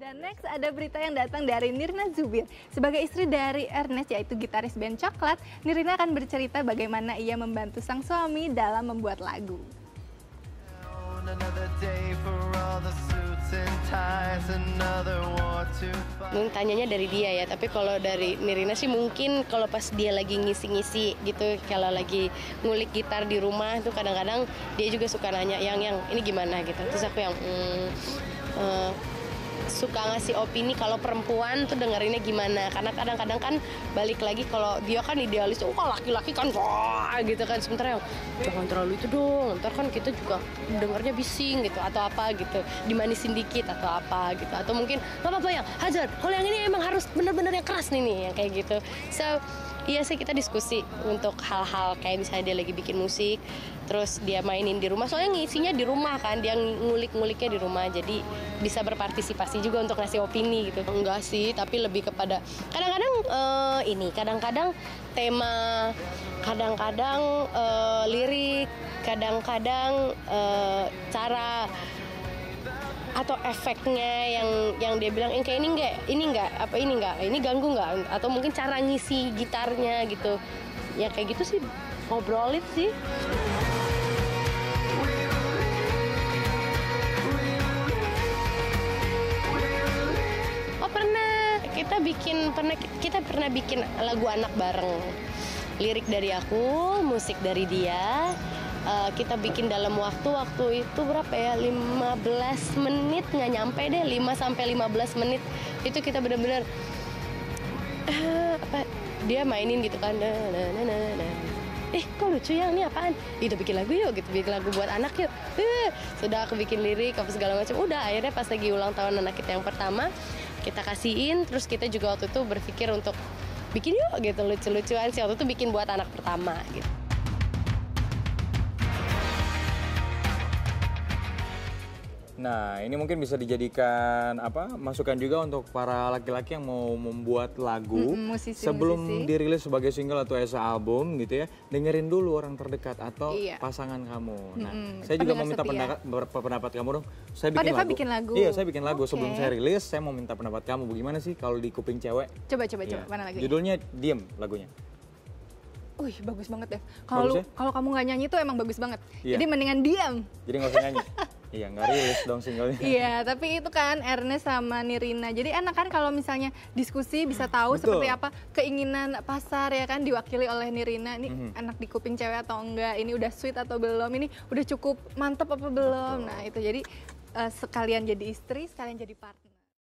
Dan next ada berita yang datang dari Nirina Zubir. Sebagai istri dari Ernest, yaitu gitaris band Coklat, Nirina akan bercerita bagaimana ia membantu sang suami dalam membuat lagu. Tanyanya dari dia ya, tapi kalau dari Nirina sih mungkin kalau pas dia lagi ngisi-ngisi gitu, kalau lagi ngulik gitar di rumah tuh kadang-kadang dia juga suka nanya yang ini gimana gitu. Terus aku yang suka ngasih opini kalau perempuan tuh dengerinnya gimana, karena kadang-kadang kan balik lagi kalau dia kan idealis, oh laki-laki kan wah gitu kan, sementara jangan terlalu itu dong, ntar kan kita juga dengarnya bising gitu atau apa gitu, dimanisin dikit atau apa gitu, atau mungkin nggak apa-apa yang hajar, kalau yang ini emang harus bener-bener yang keras nih yang kayak gitu. So iya sih, kita diskusi untuk hal-hal kayak misalnya dia lagi bikin musik, terus dia mainin di rumah. Soalnya ngisinya di rumah kan, dia ngulik-nguliknya di rumah. Jadi bisa berpartisipasi juga untuk ngasih opini gitu. Enggak sih, tapi lebih kepada kadang-kadang kadang-kadang tema, kadang-kadang lirik, kadang-kadang cara atau efeknya yang dia bilang kayak ini ganggu nggak, atau mungkin cara ngisi gitarnya gitu ya, kayak gitu sih, ngobrolin sih. Oh pernah kita bikin lagu anak bareng, lirik dari aku, musik dari dia. Kita bikin dalam waktu itu berapa ya, 15 menit nggak nyampe deh, 5-15 menit itu kita benar-benar dia mainin gitu kan, kok lucu ya, ini apaan, itu bikin lagu yuk gitu, bikin lagu buat anak yuk, sudah aku bikin lirik apa segala macam, udah akhirnya pas lagi ulang tahun anak kita yang pertama kita kasihin, terus kita juga waktu itu berpikir untuk bikin yuk gitu, lucu-lucuan sih waktu itu, bikin buat anak pertama gitu. Nah, ini mungkin bisa dijadikan masukan juga untuk para laki-laki yang mau membuat lagu sebelum dirilis sebagai single atau as album gitu ya. Dengerin dulu orang terdekat atau pasangan kamu. Nah, saya juga mau minta pendapat kamu dong. Saya bikin lagu. Bikin lagu. Iya, saya bikin lagu sebelum saya rilis. Saya mau minta pendapat kamu. Bagaimana sih kalau di kuping cewek? Coba mana lagunya? Judulnya Diem lagunya. Wih, bagus banget deh. Kalau kamu nggak nyanyi tuh emang bagus banget. Iya. Jadi mendingan diam. Jadi nggak usah nyanyi. Iya, nggak rilis dong singlenya. Iya, tapi itu kan Ernest sama Nirina. Jadi enak kan kalau misalnya diskusi, bisa tahu seperti apa keinginan pasar ya kan, diwakili oleh Nirina. Ini enak di kuping cewek atau enggak, ini udah sweet atau belum, ini udah cukup mantep apa belum. Betul. Nah itu, jadi sekalian jadi istri, sekalian jadi partner.